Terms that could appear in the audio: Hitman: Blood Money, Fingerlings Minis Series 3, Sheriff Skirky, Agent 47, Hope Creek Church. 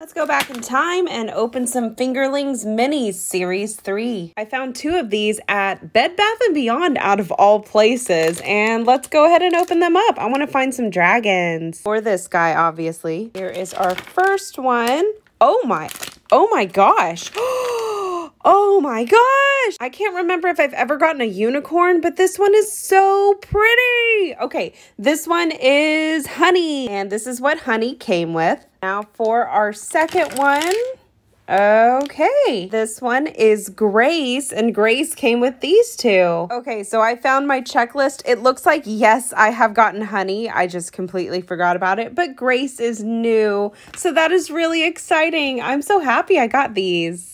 Let's go back in time and open some Fingerlings Minis Series 3. I found two of these at Bed Bath & Beyond out of all places, and let's go ahead and open them up. I want to find some dragons for this guy, obviously. Here is our first one. Oh my gosh. Oh my gosh. I can't remember if I've ever gotten a unicorn, but this one is so pretty. Okay, this one is Honey, and this is what Honey came with. Now for our second one. Okay, this one is Grace, and Grace came with these two. Okay, so I found my checklist. It looks like, yes, I have gotten Honey. I just completely forgot about it, but Grace is new. So that is really exciting. I'm so happy I got these.